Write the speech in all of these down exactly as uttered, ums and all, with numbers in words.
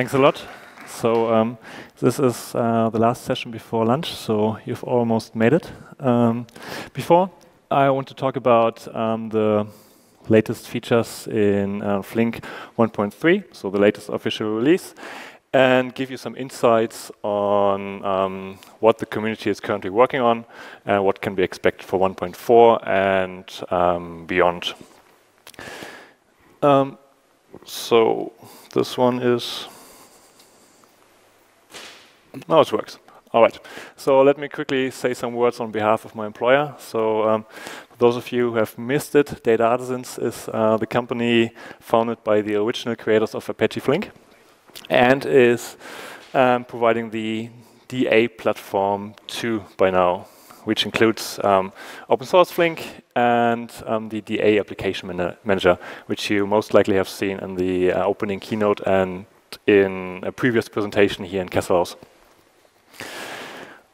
Thanks a lot. So um, this is uh, the last session before lunch, so you've almost made it. Um, before, I want to talk about um, the latest features in uh, Flink one point three, so the latest official release, and give you some insights on um, what the community is currently working on and what can be expected for one point four and um, beyond. Um, so this one is... Now it works. All right. So let me quickly say some words on behalf of my employer. So um, for those of you who have missed it, Data Artisans is uh, the company founded by the original creators of Apache Flink and is um, providing the D A platform two by now, which includes um, open source Flink and um, the D A Application Man- Manager, which you most likely have seen in the uh, opening keynote and in a previous presentation here in Kassel House.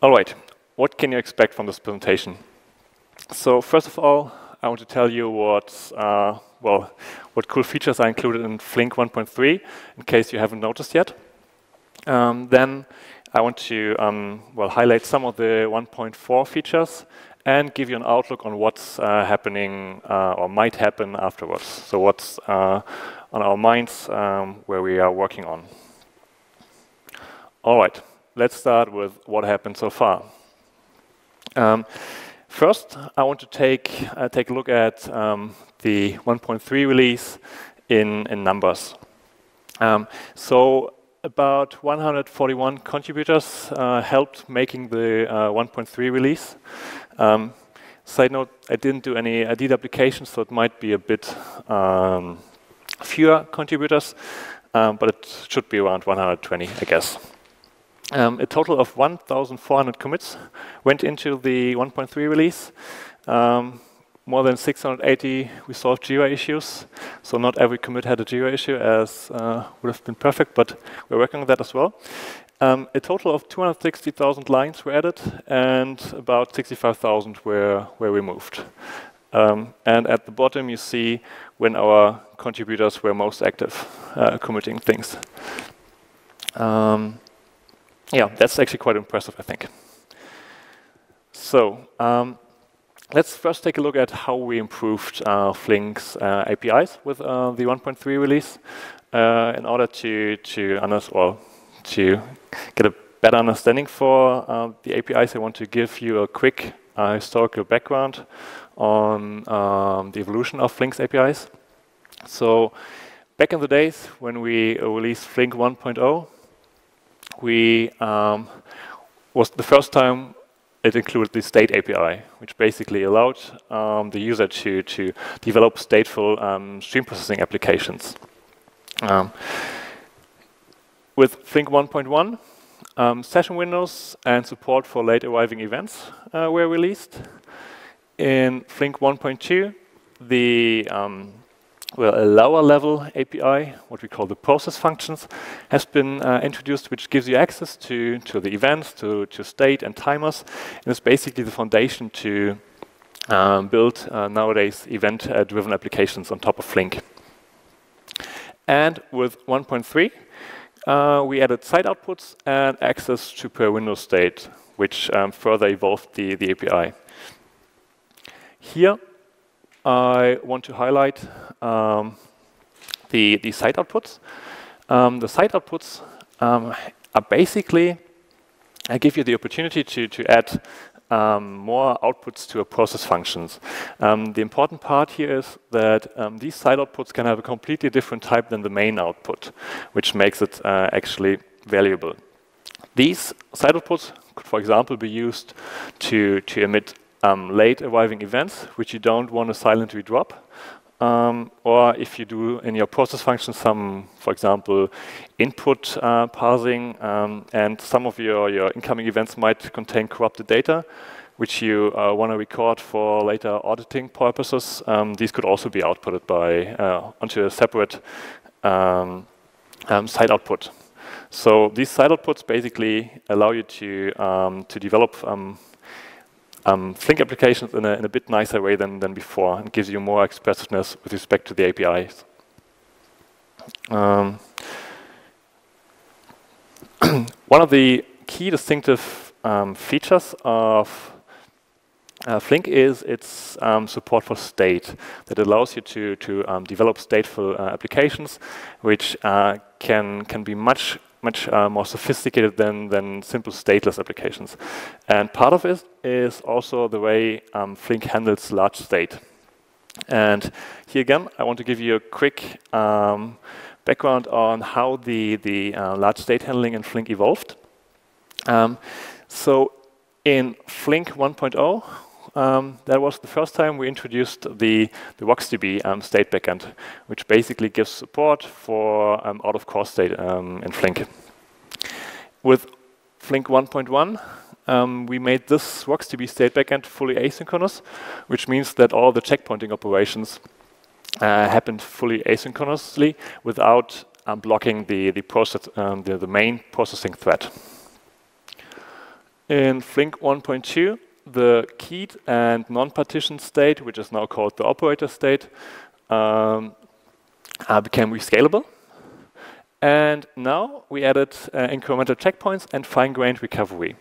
All right, what can you expect from this presentation? So first of all, I want to tell you what, uh, well, what cool features are included in Flink one point three, in case you haven't noticed yet. Um, then I want to um, well, highlight some of the one point four features and give you an outlook on what's uh, happening uh, or might happen afterwards. So what's uh, on our minds, um, where we are working on. All right. Let's start with what happened so far. Um, first, I want to take uh, take a look at um, the one point three release in in numbers. Um, so about one hundred forty-one contributors uh, helped making the uh, one point three release. Um, side note: I didn't do any I D applications, so it might be a bit um, fewer contributors, um, but it should be around one hundred twenty, I guess. Um, a total of one thousand four hundred commits went into the one point three release. Um, more than six hundred eighty resolved Jira issues. So not every commit had a Jira issue, as uh, would have been perfect, but we're working on that as well. Um, a total of two hundred sixty thousand lines were added, and about sixty-five thousand were, were removed. Um, and at the bottom, you see when our contributors were most active uh, committing things. Um, Yeah, that's actually quite impressive, I think. So um, let's first take a look at how we improved uh, Flink's uh, A P Is with uh, the one point three release uh, in order to to, well, to get a better understanding for uh, the A P Is. I want to give you a quick uh, historical background on um, the evolution of Flink's A P Is. So back in the days when we released Flink one point oh, We um, was the first time it included the state A P I, which basically allowed um, the user to to develop stateful um, stream processing applications. Um, with Flink one point one, um, session windows and support for late arriving events uh, were released. In Flink one point two, the um, Well, a lower level A P I, what we call the process functions, has been uh, introduced, which gives you access to, to the events, to, to state and timers, and it's basically the foundation to um, build uh, nowadays event-driven applications on top of Flink. And with one point three, uh, we added side outputs and access to per window state, which um, further evolved the, the A P I. Here, I want to highlight um, the, the site outputs. Um, the site outputs um, are basically, I give you the opportunity to, to add um, more outputs to a process functions. Um, the important part here is that um, these site outputs can have a completely different type than the main output, which makes it uh, actually valuable. These site outputs could, for example, be used to, to emit Um, late arriving events, which you don't want to silently drop, um, or if you do in your process function some, for example, input uh, parsing, um, and some of your, your incoming events might contain corrupted data, which you uh, want to record for later auditing purposes. Um, these could also be outputted by uh, onto a separate um, um, side output. So these side outputs basically allow you to um, to develop Um, Um, Flink applications in a, in a bit nicer way than, than before, and gives you more expressiveness with respect to the A P Is. Um, One of the key distinctive um, features of Uh, Flink is its um, support for state that allows you to to um, develop stateful uh, applications, which uh, can can be much much uh, more sophisticated than than simple stateless applications. And part of it is also the way um, Flink handles large state. And here again, I want to give you a quick um, background on how the the uh, large state handling in Flink evolved. Um, so in Flink one point oh. Um, that was the first time we introduced the, the RocksDB um, state backend, which basically gives support for um, out-of-core state um, in Flink. With Flink one point one, um, we made this RocksDB state backend fully asynchronous, which means that all the checkpointing operations uh, happened fully asynchronously without um, blocking the, the, process, um, the, the main processing thread. In Flink one point two, the keyed and non-partitioned state, which is now called the operator state, um, uh, became rescalable. And now we added uh, incremental checkpoints and fine-grained recovery.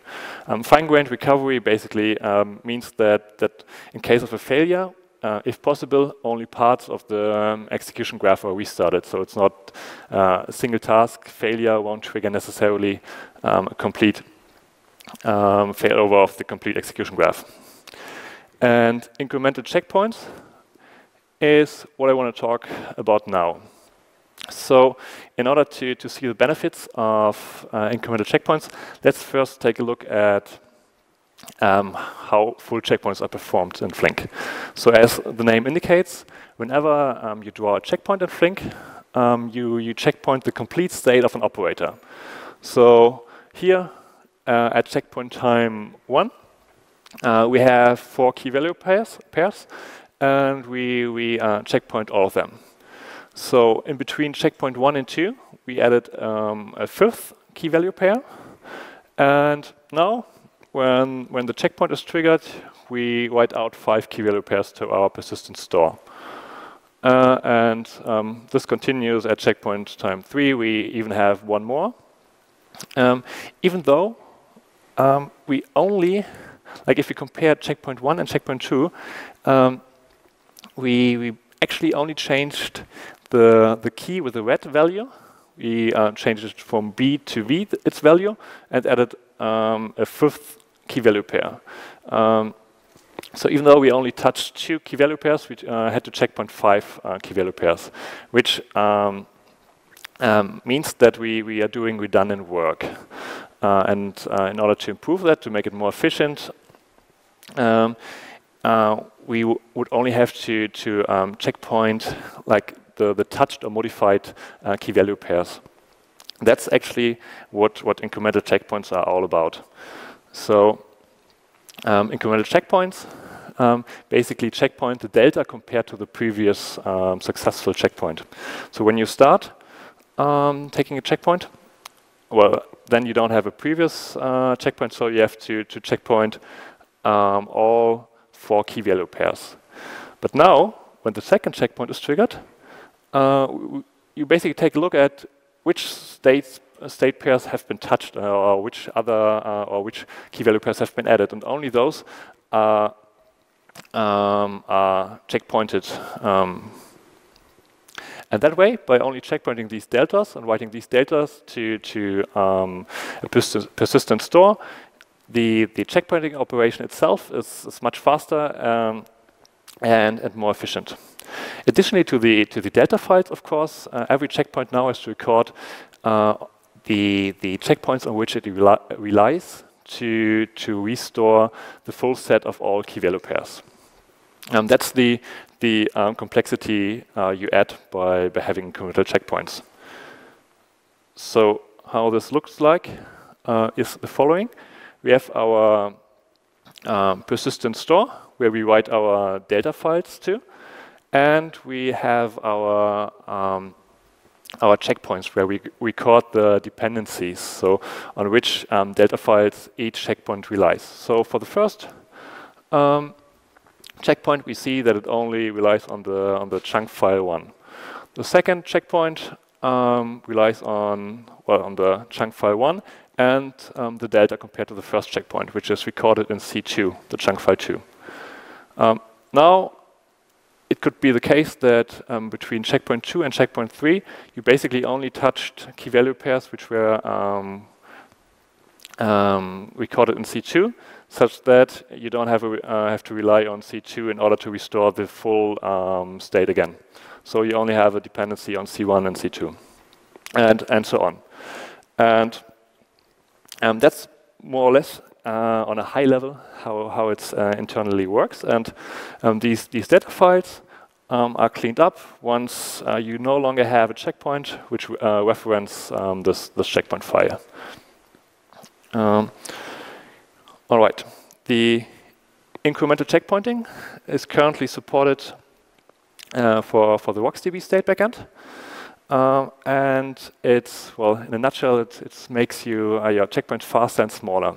Um, fine-grained recovery basically um, means that, that in case of a failure, uh, if possible, only parts of the um, execution graph are restarted. So it's not uh, a single task failure won't trigger necessarily um, a complete Um, failover of the complete execution graph. And incremental checkpoints is what I want to talk about now. So in order to, to see the benefits of uh, incremental checkpoints, let's first take a look at um, how full checkpoints are performed in Flink. So as the name indicates, whenever um, you draw a checkpoint in Flink, um, you, you checkpoint the complete state of an operator. So here, Uh, at checkpoint time one, uh, we have four key value pairs, pairs and we, we uh, checkpoint all of them. So in between checkpoint one and two, we added um, a fifth key value pair. And now, when, when the checkpoint is triggered, we write out five key value pairs to our persistent store. Uh, and um, this continues at checkpoint time three. We even have one more. Um, even though Um, we only, like if we compare checkpoint one and checkpoint two, um, we, we actually only changed the, the key with the red value. We uh, changed it from B to V, its value, and added um, a fifth key value pair. Um, so even though we only touched two key value pairs, we uh, had to checkpoint five uh, key value pairs, which um, um, means that we, we are doing redundant work. Uh, and uh, in order to improve that, to make it more efficient, um, uh, we w would only have to, to um, checkpoint like the, the touched or modified uh, key value pairs. That's actually what, what incremental checkpoints are all about. So um, incremental checkpoints um, basically checkpoint the delta compared to the previous um, successful checkpoint. So when you start um, taking a checkpoint, well, then you don't have a previous uh, checkpoint, so you have to, to checkpoint um, all four key value pairs. But now, when the second checkpoint is triggered, uh, you basically take a look at which states, uh, state pairs have been touched, uh, or which other uh, or which key value pairs have been added, and only those are, um, are checkpointed. Um, And that way, by only checkpointing these deltas and writing these deltas to, to um, a persi persistent store, the, the checkpointing operation itself is, is much faster um, and, and more efficient. Additionally to the, to the delta files, of course, uh, every checkpoint now has to record uh, the, the checkpoints on which it reli relies to, to restore the full set of all key value pairs. Um, that's the, the um, complexity uh, you add by, by having incremental checkpoints. So how this looks like uh, is the following. We have our um, persistent store, where we write our data files to, and we have our, um, our checkpoints, where we record the dependencies, so on which um, data files each checkpoint relies. So for the first um, checkpoint, we see that it only relies on the on the chunk file one. The second checkpoint um, relies on, well, on the chunk file one and um, the delta compared to the first checkpoint, which is recorded in C two, the chunk file two. Um, now, it could be the case that um, between checkpoint two and checkpoint three, you basically only touched key value pairs which were um, um, recorded in C two, such that you don't have, a, uh, have to rely on C two in order to restore the full um, state again. So you only have a dependency on C one and C two, and, and so on. And um, that's more or less Uh, on a high level, how, how it uh, internally works. And um, these, these data files um, are cleaned up once uh, you no longer have a checkpoint which uh, reference um, this, this checkpoint file. Um, all right. The incremental checkpointing is currently supported uh, for, for the RocksDB state backend. Um, and it's, well, in a nutshell, it, it makes you, uh, your checkpoint faster and smaller.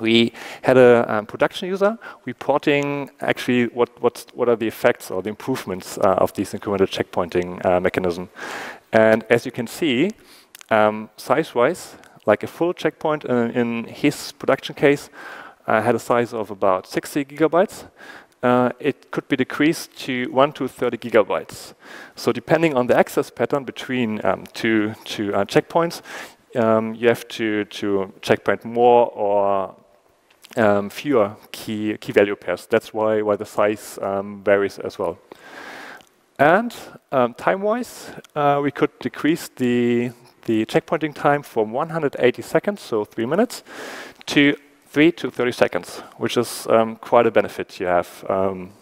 We had a um, production user reporting actually what what's, what are the effects or the improvements uh, of these incremental checkpointing uh, mechanism. And as you can see, um, size-wise, like a full checkpoint in, in his production case uh, had a size of about sixty gigabytes. Uh, it could be decreased to one to thirty gigabytes. So depending on the access pattern between um, two, two uh, checkpoints, um, you have to, to checkpoint more or Um, fewer key key value pairs. That's why why the size um, varies as well. And um, time-wise, uh, we could decrease the the checkpointing time from one hundred eighty seconds, so three minutes, to three to thirty seconds, which is um, quite a benefit you have um,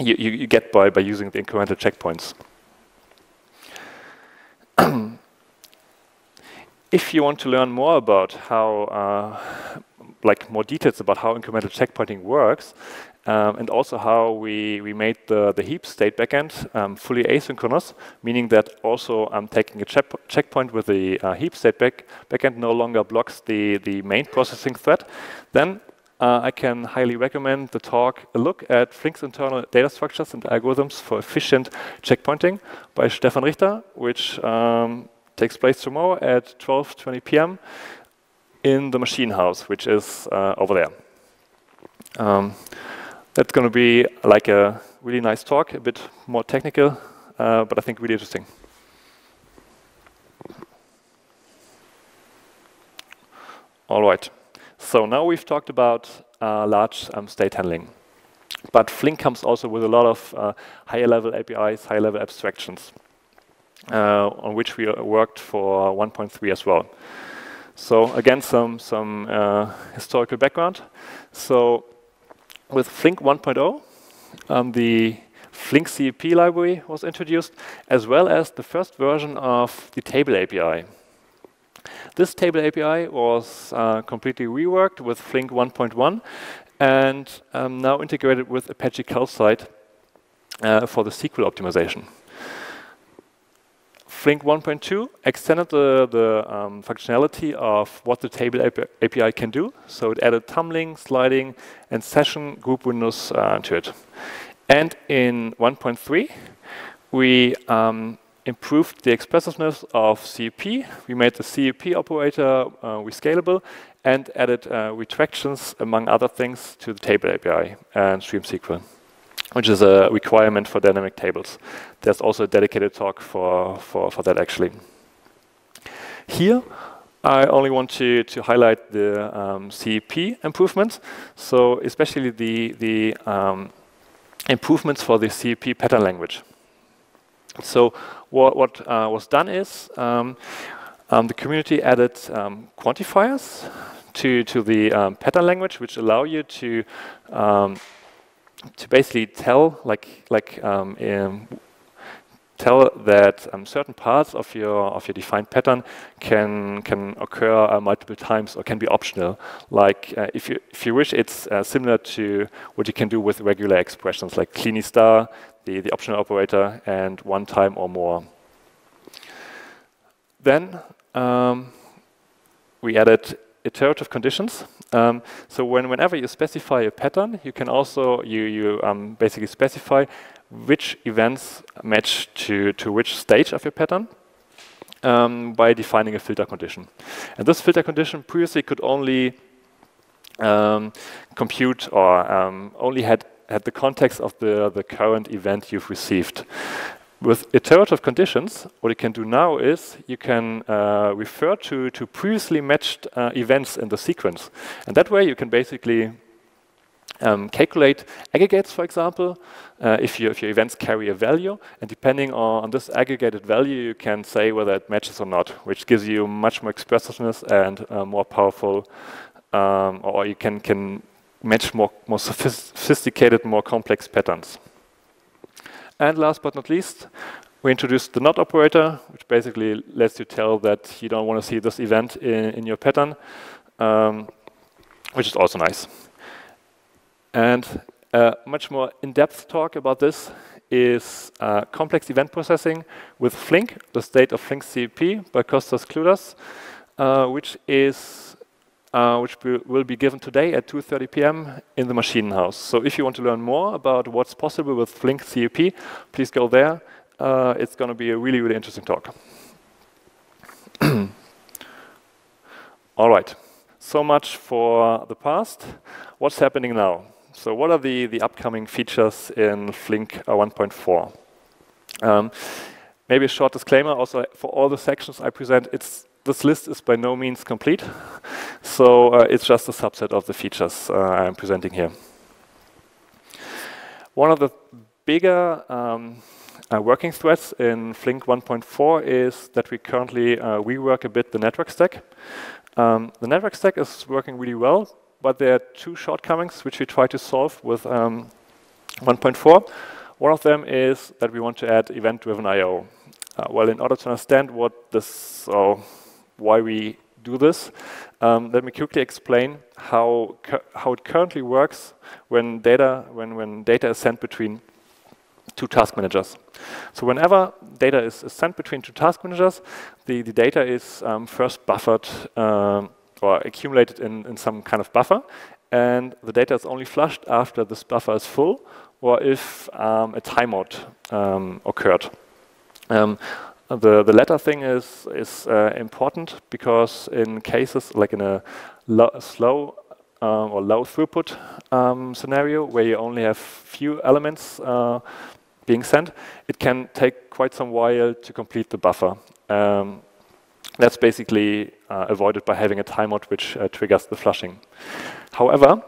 you, you you get by by using the incremental checkpoints. If you want to learn more about how uh, like more details about how incremental checkpointing works, um, and also how we, we made the, the heap state backend um, fully asynchronous, meaning that also um, taking a check checkpoint with the uh, heap state back backend no longer blocks the, the main processing thread, then uh, I can highly recommend the talk, a look at Flink's internal data structures and algorithms for efficient checkpointing by Stefan Richter, which um, takes place tomorrow at twelve twenty p m in the machine house, which is uh, over there. Um, that's going to be like a really nice talk, a bit more technical, uh, but I think really interesting. All right. So now we've talked about uh, large um, state handling. But Flink comes also with a lot of uh, higher-level A P Is, higher-level abstractions, uh, on which we worked for one point three as well. So again, some, some uh, historical background. So with Flink one point oh, um, the Flink C E P library was introduced, as well as the first version of the table A P I. This table A P I was uh, completely reworked with Flink one point one and um, now integrated with Apache Calcite uh, for the S Q L optimization. Flink one point two extended the, the um, functionality of what the table A P I can do. So it added tumbling, sliding, and session group windows uh, to it. And in one point three, we um, improved the expressiveness of C E P. We made the C E P operator uh, rescalable and added uh, retractions, among other things, to the table A P I and stream S Q L, which is a requirement for dynamic tables. There's also a dedicated talk for, for, for that, actually. Here, I only want to, to highlight the um, C E P improvements, so especially the, the um, improvements for the C E P pattern language. So what, what uh, was done is um, um, the community added um, quantifiers to, to the um, pattern language, which allow you to um, to basically tell, like, like um, um, tell that um, certain parts of your of your defined pattern can can occur uh, multiple times or can be optional. Like uh, if you if you wish, it's uh, similar to what you can do with regular expressions, like cleany star, the the optional operator, and one time or more. Then um, we added iterative conditions. Um, so when, whenever you specify a pattern, you can also you you um, basically specify which events match to to which stage of your pattern, um, by defining a filter condition. And this filter condition previously could only um, compute or um, only had, had the context of the, the current event you've received. With iterative conditions, what you can do now is you can uh, refer to, to previously matched uh, events in the sequence. And that way you can basically um, calculate aggregates, for example, uh, if, you, if your events carry a value. And depending on, on this aggregated value, you can say whether it matches or not, which gives you much more expressiveness and uh, more powerful, um, or you can, can match more, more sophisticated, more complex patterns. And last but not least, we introduced the not operator, which basically lets you tell that you don't want to see this event in, in your pattern, um, which is also nice. And uh, much more in-depth talk about this is uh, complex event processing with Flink, the state of Flink C E P by Kostas Kloudas, uh, which is Uh, which will be given today at two thirty p m in the Machine House. So if you want to learn more about what's possible with Flink C E P, please go there. Uh, it's going to be a really, really interesting talk. All right. So much for the past. What's happening now? So what are the, the upcoming features in Flink one point four? Um, maybe a short disclaimer. Also, for all the sections I present, it's this list is by no means complete, so uh, it's just a subset of the features uh, I'm presenting here. One of the bigger um, uh, working threads in Flink one point four is that we currently uh, rework a bit the network stack. Um, the network stack is working really well, but there are two shortcomings which we try to solve with um, one point four. One of them is that we want to add event-driven I O. Uh, well, in order to understand what this or so why we do this, um, let me quickly explain how how it currently works when data when when data is sent between two task managers. So whenever data is, is sent between two task managers, the, the data is um, first buffered um, or accumulated in, in some kind of buffer, and the data is only flushed after this buffer is full or if um, a timeout um, occurred. Um, The, the latter thing is, is uh, important because in cases like in a lo slow uh, or low throughput um, scenario where you only have few elements uh, being sent, it can take quite some while to complete the buffer. Um, that's basically uh, avoided by having a timeout which uh, triggers the flushing. However,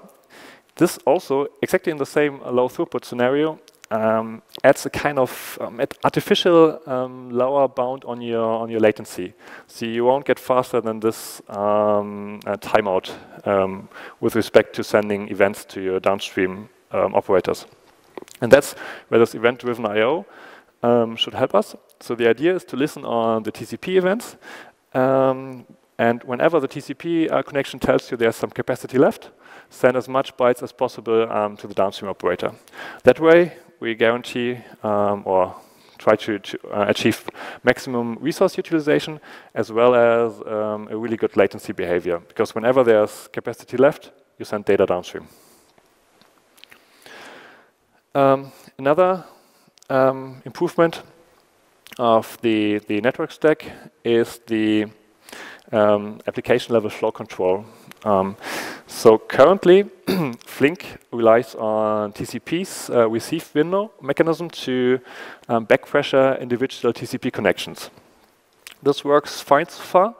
this also, exactly in the same low throughput scenario, Um, adds a kind of um, artificial um, lower bound on your on your latency, so you won't get faster than this um, uh, timeout um, with respect to sending events to your downstream um, operators, and that's where this event-driven I O um, should help us. So the idea is to listen on the T C P events, um, and whenever the T C P uh, connection tells you there's some capacity left, send as much bytes as possible um, to the downstream operator. That way, we guarantee um, or try to, to uh, achieve maximum resource utilization as well as um, a really good latency behavior, because whenever there's capacity left, you send data downstream. Um, another um, improvement of the, the network stack is the um, application level flow control. Um, so currently, Flink relies on T C P's uh, receive window mechanism to um, backpressure individual T C P connections. This works fine so far.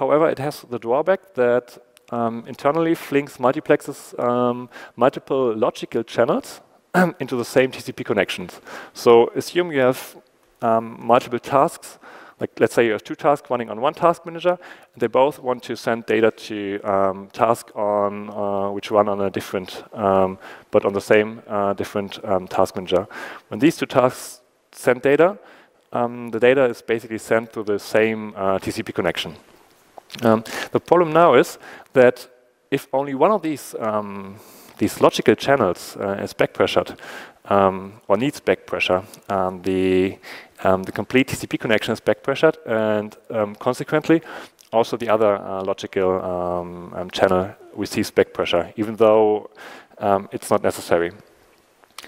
However, it has the drawback that um, internally Flink multiplexes um, multiple logical channels into the same T C P connections. So assume you have um, multiple tasks. Like, let's say you have two tasks running on one task manager, and they both want to send data to um, task on uh, which run on a different, um, but on the same uh, different um, task manager. When these two tasks send data, um, the data is basically sent through the same uh, T C P connection. Um, the problem now is that if only one of these um, these logical channels uh, is backpressured um, or needs backpressure, um, the Um, the complete T C P connection is backpressured, and um, consequently, also the other uh, logical um, um, channel receives backpressure, even though um, it's not necessary.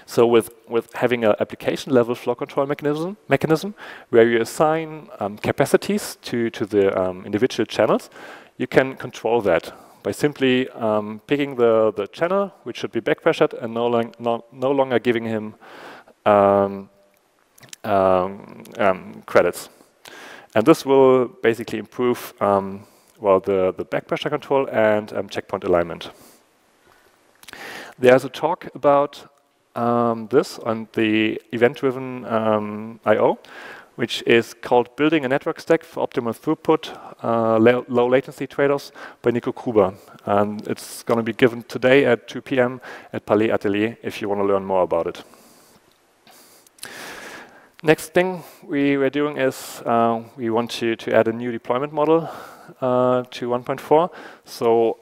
So with, with having an application-level flow control mechanism, mechanism where you assign um, capacities to, to the um, individual channels, you can control that by simply um, picking the, the channel, which should be backpressured, and no, long, no, no longer giving him um, um, um, credits. And this will basically improve um, well, the, the backpressure control and um, checkpoint alignment. There's a talk about Um, this on the event-driven um, I O, which is called Building a Network Stack for Optimal Throughput, uh, la Low Latency Trade-offs by Nico Kruber. Um, it's going to be given today at two P M at Palais Atelier if you want to learn more about it. Next thing we were doing is uh, we want to, to add a new deployment model uh, to one point four. So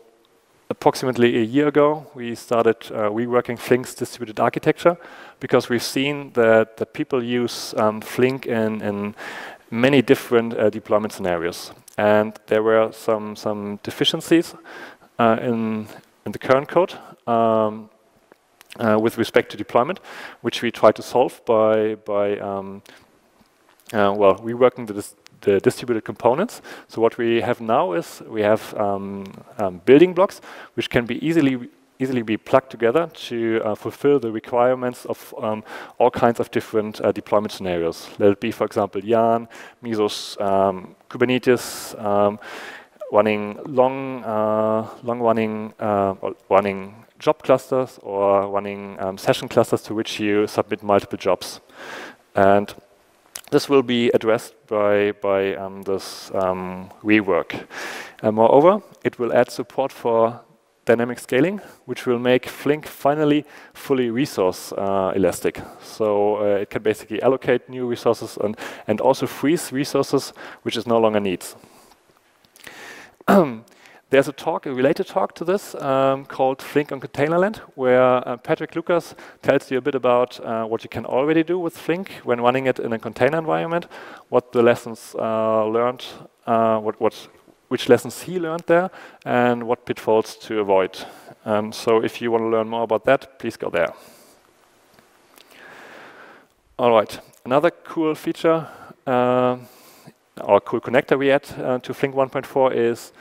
approximately a year ago, we started uh, reworking Flink's distributed architecture because we've seen that, that people use um, Flink in, in many different uh, deployment scenarios. And there were some, some deficiencies uh, in, in the current code um, uh, with respect to deployment, which we tried to solve by, by um, uh, well, reworking the dis the distributed components. So what we have now is we have um, um, building blocks which can be easily easily be plugged together to uh, fulfill the requirements of um, all kinds of different uh, deployment scenarios. Let it be, for example, Yarn, Mesos, um, Kubernetes, um, running long uh, long running uh, running job clusters or running um, session clusters to which you submit multiple jobs. And this will be addressed by, by um, this um, rework. And moreover, it will add support for dynamic scaling, which will make Flink finally fully resource uh, elastic. So uh, it can basically allocate new resources and, and also freeze resources which it no longer needs. There's a talk, a related talk to this um, called Flink on Containerland, where uh, Patrick Lucas tells you a bit about uh, what you can already do with Flink when running it in a container environment, what the lessons uh, learned, uh, what, what, which lessons he learned there, and what pitfalls to avoid. Um, so if you want to learn more about that, please go there. All right, another cool feature uh, or cool connector we add uh, to Flink one point four is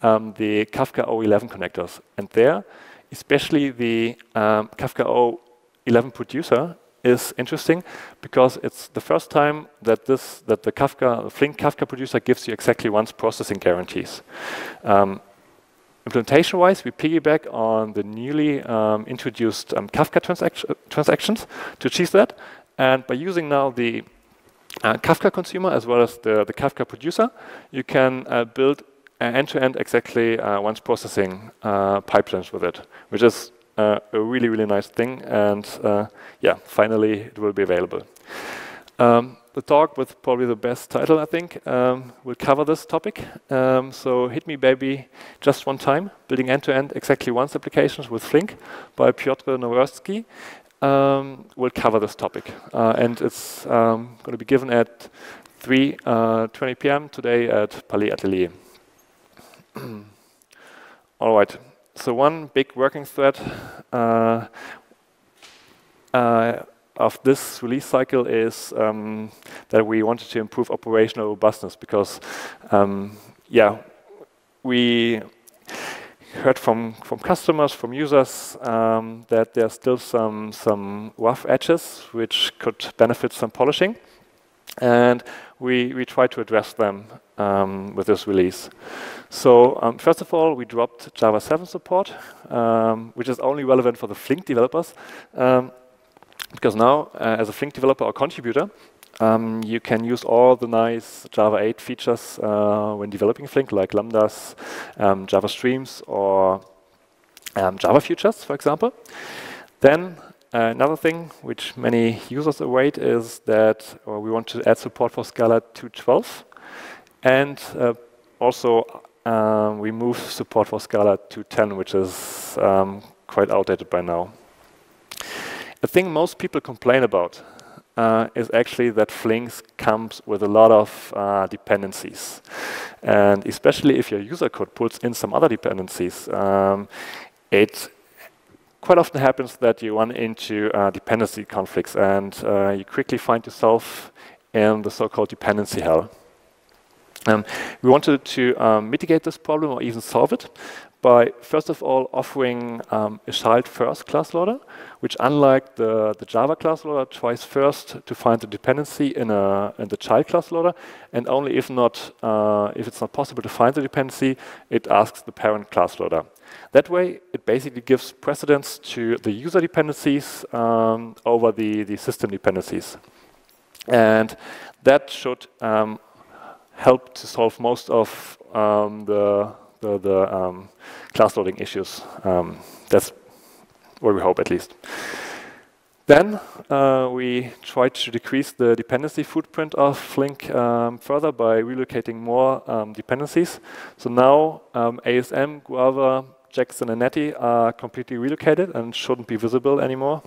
Um, the Kafka O eleven connectors. And there, especially the um, Kafka O eleven producer is interesting because it's the first time that this that the Kafka Flink Kafka producer gives you exactly once processing guarantees. Um, Implementation-wise, we piggyback on the newly um, introduced um, Kafka transaction, transactions to achieve that. And by using now the uh, Kafka consumer as well as the, the Kafka producer, you can uh, build end-to-end -end exactly uh, once processing uh, pipelines with it, which is uh, a really, really nice thing. And uh, yeah, finally, it will be available. Um, the talk with probably the best title, I think, um, will cover this topic. Um, so hit me, baby, just one time, building end-to-end -end exactly once applications with Flink by Piotr Noworski um, will cover this topic. Uh, and it's um, going to be given at three twenty P M today at Palais Atelier. All right, so one big working thread uh, uh, of this release cycle is um, that we wanted to improve operational robustness because, um, yeah, we heard from, from customers, from users, um, that there are still some, some rough edges which could benefit some polishing. And we, we try to address them um, with this release. So um, first of all, we dropped Java seven support, um, which is only relevant for the Flink developers, um, because now, uh, as a Flink developer or contributor, um, you can use all the nice Java eight features uh, when developing Flink, like lambdas, um, Java streams, or um, Java futures, for example. Then, Uh, another thing which many users await is that uh, we want to add support for Scala two point twelve and uh, also uh, remove support for Scala two point ten, which is um, quite outdated by now. The thing most people complain about uh, is actually that Flink comes with a lot of uh, dependencies. And especially if your user code puts in some other dependencies, um, it quite often happens that you run into uh, dependency conflicts, and uh, you quickly find yourself in the so-called dependency hell. Um, we wanted to um, mitigate this problem or even solve it by, first of all, offering um, a child-first class loader, which, unlike the, the Java class loader, tries first to find the dependency in, a, in the child class loader, and only if not, uh, if it's not possible to find the dependency, it asks the parent class loader. That way, it basically gives precedence to the user dependencies um, over the, the system dependencies. And that should um, help to solve most of um, the, the, the um, class loading issues. Um, that's what we hope, at least. Then uh, we tried to decrease the dependency footprint of Flink um, further by relocating more um, dependencies. So now um, A S M, Guava, Jackson, and Netty are completely relocated and shouldn't be visible anymore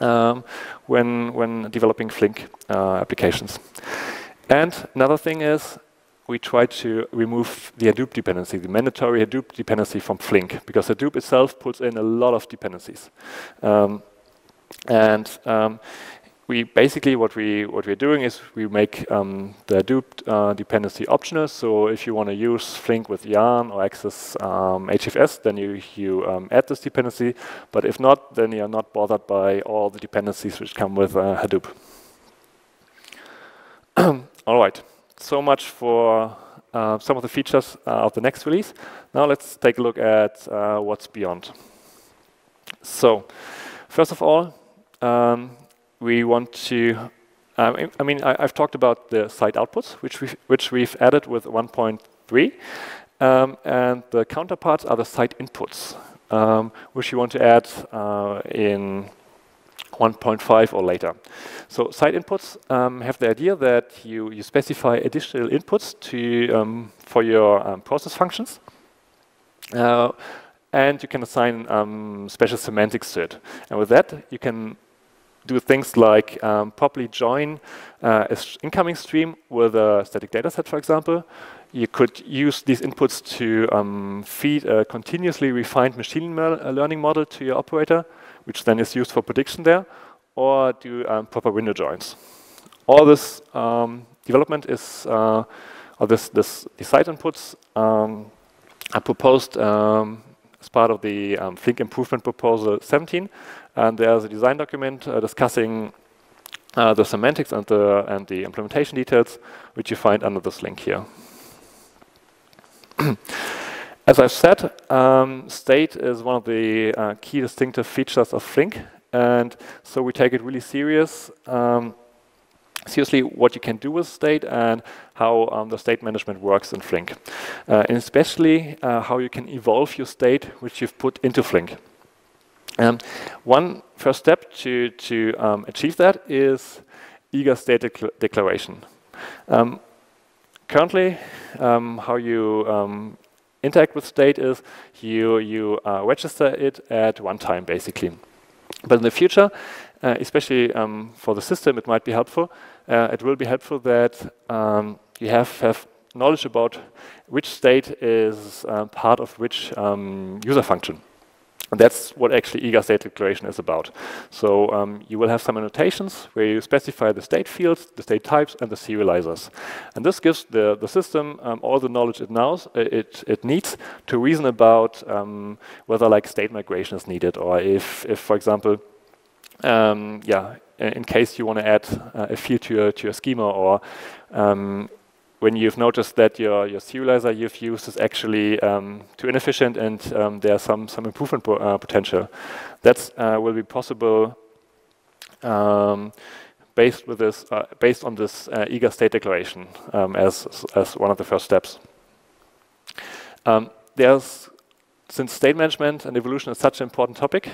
um, when, when developing Flink uh, applications. And another thing is, we try to remove the Hadoop dependency, the mandatory Hadoop dependency from Flink, because Hadoop itself puts in a lot of dependencies. Um, and um, we basically, what, we, what we're doing is we make um, the Hadoop uh, dependency optional. So if you want to use Flink with Yarn or access um, H D F S, then you, you um, add this dependency. But if not, then you're not bothered by all the dependencies which come with uh, Hadoop. All right. So much for uh, some of the features uh, of the next release. Now let's take a look at uh, what's beyond. So first of all, um, we want to, um, I mean, I, I've talked about the side outputs, which we've, which we've added with one point three. Um, and the counterparts are the side inputs, um, which you want to add uh, in one point five or later. So side inputs um, have the idea that you, you specify additional inputs to, um, for your um, process functions, uh, and you can assign um, special semantics to it. And with that, you can do things like um, properly join uh, an incoming stream with a static data set, for example. You could use these inputs to um, feed a continuously refined machine learning model to your operator, which then is used for prediction there, or do um, proper window joins. All this um, development is, uh, or this, this, the site inputs um, are proposed um, as part of the um, Flink Improvement Proposal seventeen, and there's a design document uh, discussing uh, the semantics and the, and the implementation details, which you find under this link here. As I've said, um, state is one of the uh, key distinctive features of Flink, and so we take it really serious. Um, seriously, what you can do with state and how um, the state management works in Flink, uh, and especially uh, how you can evolve your state which you've put into Flink. Um, one first step to, to um, achieve that is eager state de declaration. Um, Currently, um, how you um, interact with state is you, you uh, register it at one time, basically. But in the future, uh, especially um, for the system, it might be helpful. Uh, it will be helpful that um, you have, have knowledge about which state is uh, part of which um, user function. And that's what actually eager state declaration is about. So um, you will have some annotations where you specify the state fields, the state types, and the serializers. And this gives the, the system um, all the knowledge it, knows, it, it needs to reason about um, whether like state migration is needed, or if, if for example, um, yeah, in case you want to add uh, a field to your, to your schema, or um, when you've noticed that your, your serializer you've used is actually um, too inefficient and um, there's some, some improvement po uh, potential. That uh, will be possible um, based, with this, uh, based on this uh, eager state declaration um, as, as one of the first steps. Um, there's, since state management and evolution is such an important topic,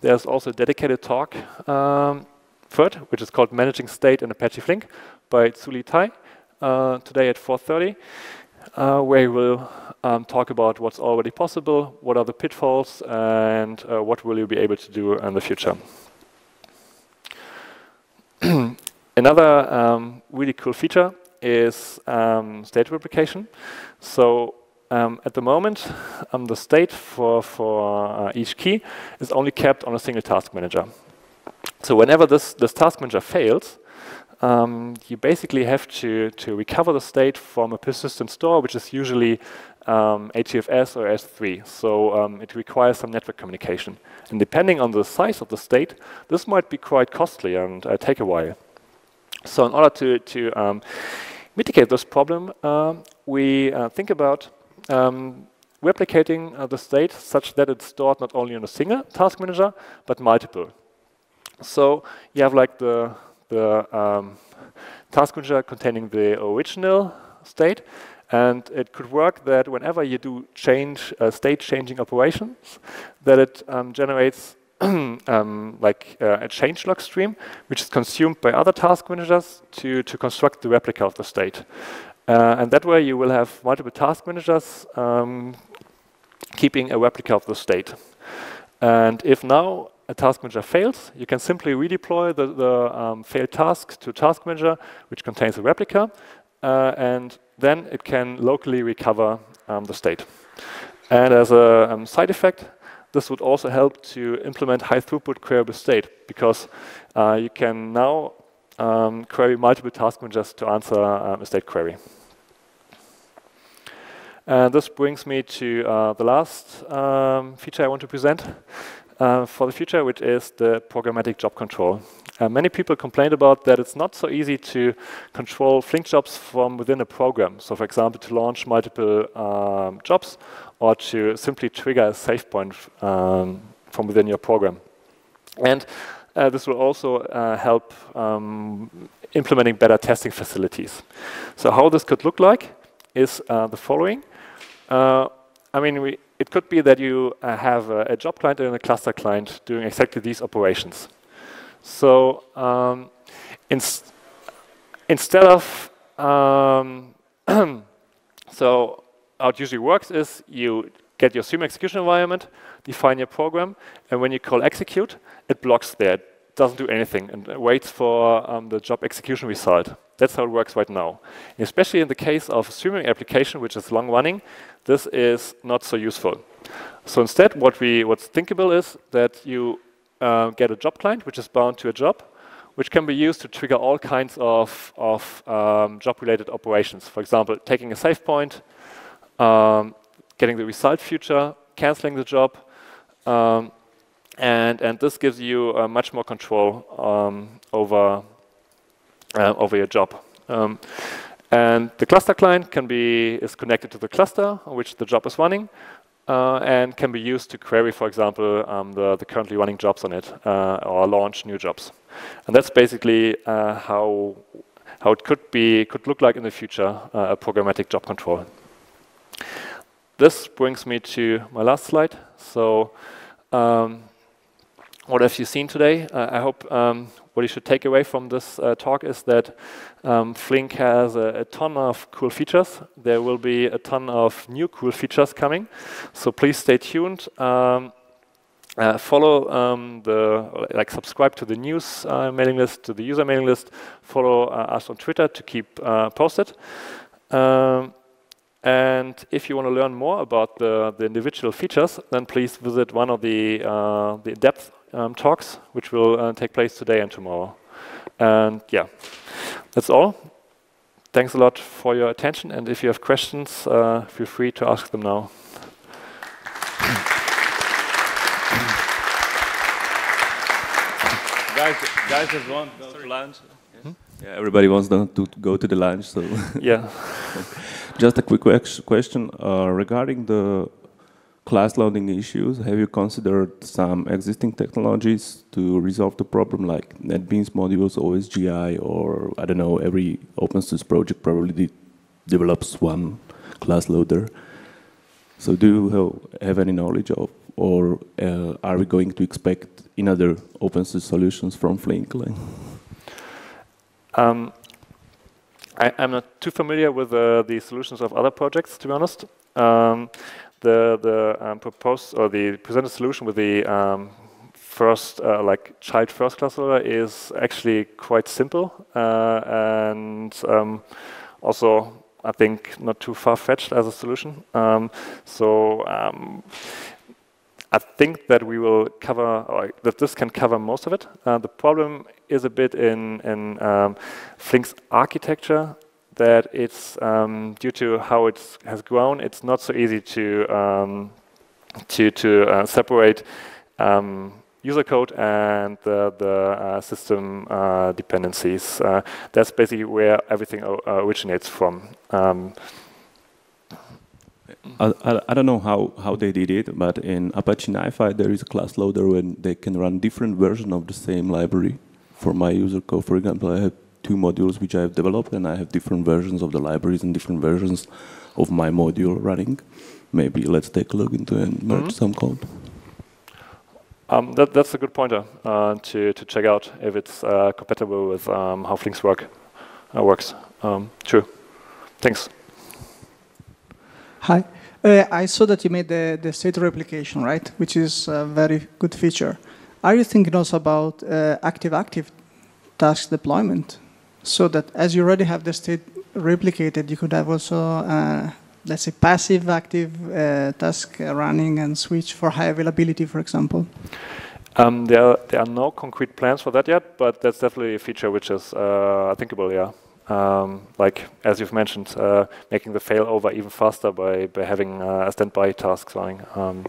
there's also a dedicated talk um, for it, which is called Managing State in Apache Flink by Tsuli Tai. Uh, today at four thirty, uh, where we'll um, talk about what's already possible, what are the pitfalls, and uh, what will you be able to do in the future. Another um, really cool feature is um, state replication. So Um, at the moment, um, the state for, for uh, each key is only kept on a single task manager. So whenever this, this task manager fails, um, you basically have to, to recover the state from a persistent store, which is usually um, H D F S or S three. So um, it requires some network communication. And depending on the size of the state, this might be quite costly and uh, take a while. So in order to, to um, mitigate this problem, um, we uh, think about um, replicating uh, the state such that it's stored not only on a single task manager, but multiple. So you have like the, the um, task manager containing the original state, and it could work that whenever you do change uh, state changing operations, that it um, generates um, like uh, a change log stream, which is consumed by other task managers to, to construct the replica of the state. Uh, and that way you will have multiple task managers um, keeping a replica of the state. And if now a task manager fails, you can simply redeploy the, the um, failed task to task manager, which contains a replica, uh, and then it can locally recover um, the state. And as a um, side effect, this would also help to implement high-throughput queryable state, because uh, you can now um, query multiple task managers to answer um, a state query. And this brings me to uh, the last um, feature I want to present. Uh, for the future, which is the programmatic job control. Uh, many people complained about that it's not so easy to control Flink jobs from within a program. So, for example, to launch multiple um, jobs or to simply trigger a save point um, from within your program. And uh, this will also uh, help um, implementing better testing facilities. So how this could look like is uh, the following. Uh, I mean, we, it could be that you uh, have a, a job client and a cluster client doing exactly these operations. So um, inst instead of, um, so how it usually works is you get your stream execution environment, define your program, and when you call execute, it blocks there. It doesn't do anything and waits for um, the job execution result. That's how it works right now. Especially in the case of a streaming application, which is long running, this is not so useful. So instead, what we, what's thinkable is that you uh, get a job client, which is bound to a job, which can be used to trigger all kinds of, of um, job-related operations. For example, taking a save point, um, getting the result future, canceling the job, um, and, and this gives you uh, much more control um, over Uh, over your job. Um, and the cluster client can be is connected to the cluster on which the job is running uh, and can be used to query, for example, um, the, the currently running jobs on it uh, or launch new jobs. And that's basically uh, how, how it could, be, could look like in the future, uh, a programmatic job control. This brings me to my last slide. So um, what have you seen today? Uh, I hope um, what you should take away from this uh, talk is that um, Flink has a, a ton of cool features. There will be a ton of new cool features coming, so please stay tuned. Um, uh, follow um, the, like subscribe to the news uh, mailing list, to the user mailing list. Follow uh, us on Twitter to keep uh, posted. Um, And if you want to learn more about the, the individual features, then please visit one of the, uh, the in-depth um, talks, which will uh, take place today and tomorrow. And yeah, that's all. Thanks a lot for your attention. And if you have questions, uh, feel free to ask them now. Guys, guys just want to go to lunch. Yes. Hmm? Yeah, everybody wants to go to the lunch. So yeah. Just a quick question uh, regarding the class loading issues. Have you considered some existing technologies to resolve the problem, like NetBeans Modules, O S G I, or I don't know, every open source project probably de develops one class loader. So do you have any knowledge of, or uh, are we going to expect in other open source solutions from Flink? Um. I, I'm not too familiar with uh, the solutions of other projects, to be honest. Um, the the um, proposed or the presented solution with the um, first, uh, like child first class loader, is actually quite simple uh, and um, also I think, not too far-fetched as a solution. Um, so um, I think that we will cover, or that this can cover most of it. Uh, the problem is a bit in, in um, Flink's architecture, that it's um, due to how it has grown, it's not so easy to, um, to, to uh, separate um, user code and the, the uh, system uh, dependencies. Uh, that's basically where everything o originates from. Um, I, I, I don't know how, how they did it, but in Apache NIFI there is a class loader when they can run different versions of the same library. For my user code, for example, I have two modules which I have developed, and I have different versions of the libraries and different versions of my module running. Maybe let's take a look into and merge mm-hmm. some code. Um, that, that's a good pointer uh, to, to check out if it's uh, compatible with um, how Flink's work uh, works. Um, true. Thanks. Hi. Uh, I saw that you made the, the state replication, right? Which is a very good feature. Are you thinking also about active-active uh, task deployment? So that as you already have the state replicated, you could have also, uh, let's say, passive, active uh, task running and switch for high availability, for example? Um, there, are, there are no concrete plans for that yet, but that's definitely a feature which is uh, thinkable, yeah. Um, like, as you've mentioned, uh, making the failover even faster by, by having uh, a standby task running. Um,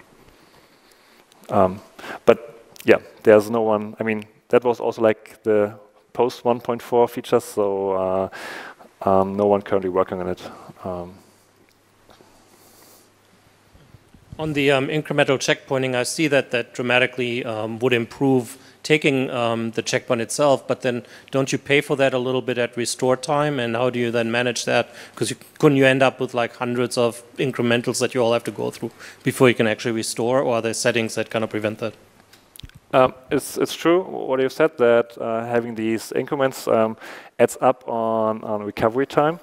um, but, yeah, there's no one, I mean, that was also like the post one point four features, so uh, um, no one currently working on it. Um, On the um, incremental checkpointing, I see that that dramatically um, would improve taking um, the checkpoint itself, but then don't you pay for that a little bit at restore time, and how do you then manage that? Because you, couldn't you end up with like hundreds of incrementals that you all have to go through before you can actually restore, or are there settings that kind of prevent that? Um, it's, it's true what you said, that uh, having these increments um, adds up on, on recovery time.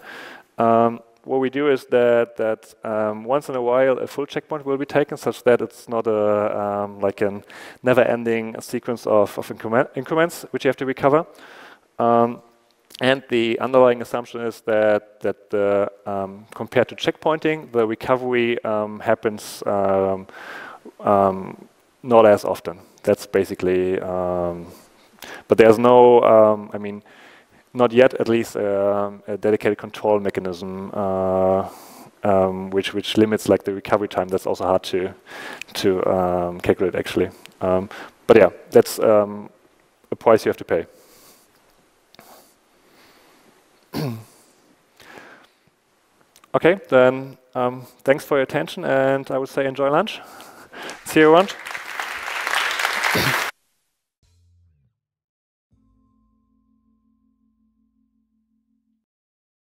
Um, What we do is that that um, once in a while a full checkpoint will be taken, such that it's not a um, like a never-ending sequence of, of increment, increments which you have to recover. Um, and the underlying assumption is that that the um, compared to checkpointing, the recovery um, happens um, um, not as often. That's basically. Um, but there's no. Um, I mean. Not yet, at least, uh, a dedicated control mechanism uh, um, which which limits like the recovery time. That's also hard to to um, calculate, actually. Um, but yeah, that's um, a price you have to pay. Okay, then um, thanks for your attention, and I would say enjoy lunch. See you around.